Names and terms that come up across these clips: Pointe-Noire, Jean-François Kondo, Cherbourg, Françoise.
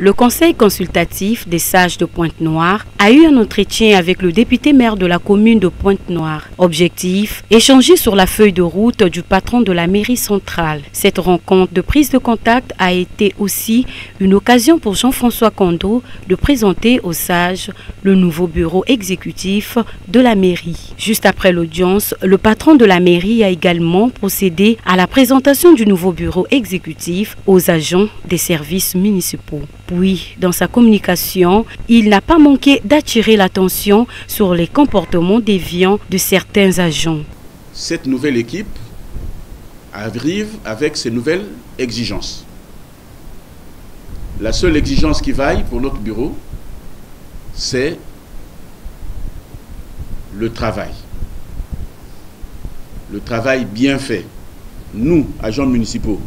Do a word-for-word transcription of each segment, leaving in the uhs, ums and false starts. Le Conseil consultatif des sages de Pointe-Noire a eu un entretien avec le député maire de la commune de Pointe-Noire. Objectif, échanger sur la feuille de route du patron de la mairie centrale. Cette rencontre de prise de contact a été aussi une occasion pour Jean-François Kondo de présenter aux sages le nouveau bureau exécutif de la mairie. Juste après l'audience, le patron de la mairie a également procédé à la présentation du nouveau bureau exécutif aux agents des services municipaux. Puis, dans sa communication, il n'a pas manqué d'attirer l'attention sur les comportements déviants de certains agents. Cette nouvelle équipe arrive avec ses nouvelles exigences. La seule exigence qui vaille pour notre bureau, c'est le travail. Le travail bien fait. Nous, agents municipaux,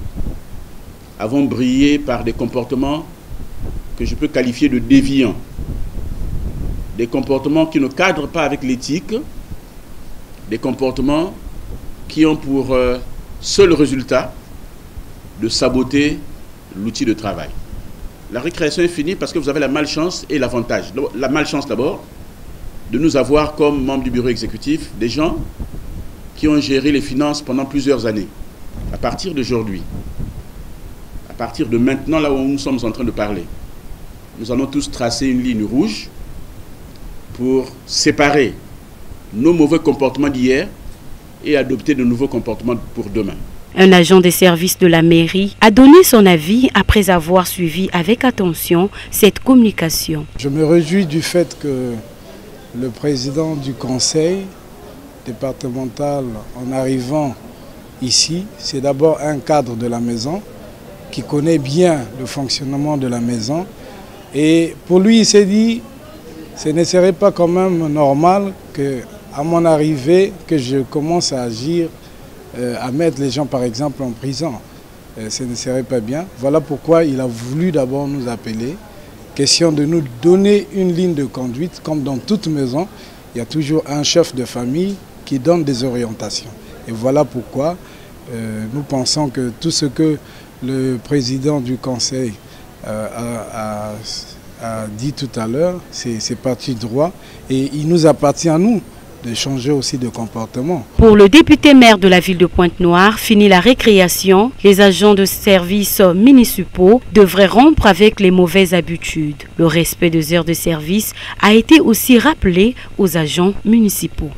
avons brillé par des comportements que je peux qualifier de déviants, des comportements qui ne cadrent pas avec l'éthique, des comportements qui ont pour seul résultat de saboter l'outil de travail. La récréation est finie parce que vous avez la malchance et l'avantage. La malchance d'abord, de nous avoir comme membres du bureau exécutif des gens qui ont géré les finances pendant plusieurs années. À partir d'aujourd'hui, à partir de maintenant, là où nous sommes en train de parler, nous allons tous tracer une ligne rouge pour séparer nos mauvais comportements d'hier et adopter de nouveaux comportements pour demain. Un agent des services de la mairie a donné son avis après avoir suivi avec attention cette communication. Je me réjouis du fait que le président du conseil départemental, en arrivant ici, c'est d'abord un cadre de la maison qui connaît bien le fonctionnement de la maison. Et pour lui, il s'est dit, ce ne serait pas quand même normal qu'à mon arrivée, que je commence à agir, euh, à mettre les gens par exemple en prison. Euh, ce ne serait pas bien. Voilà pourquoi il a voulu d'abord nous appeler. Question de nous donner une ligne de conduite. Comme dans toute maison, il y a toujours un chef de famille qui donne des orientations. Et voilà pourquoi euh, nous pensons que tout ce que le président du conseil A, a, a dit tout à l'heure, c'est parti droit et il nous appartient à nous de changer aussi de comportement. Pour le député maire de la ville de Pointe-Noire, fini la récréation, les agents de services municipaux devraient rompre avec les mauvaises habitudes. Le respect des heures de service a été aussi rappelé aux agents municipaux.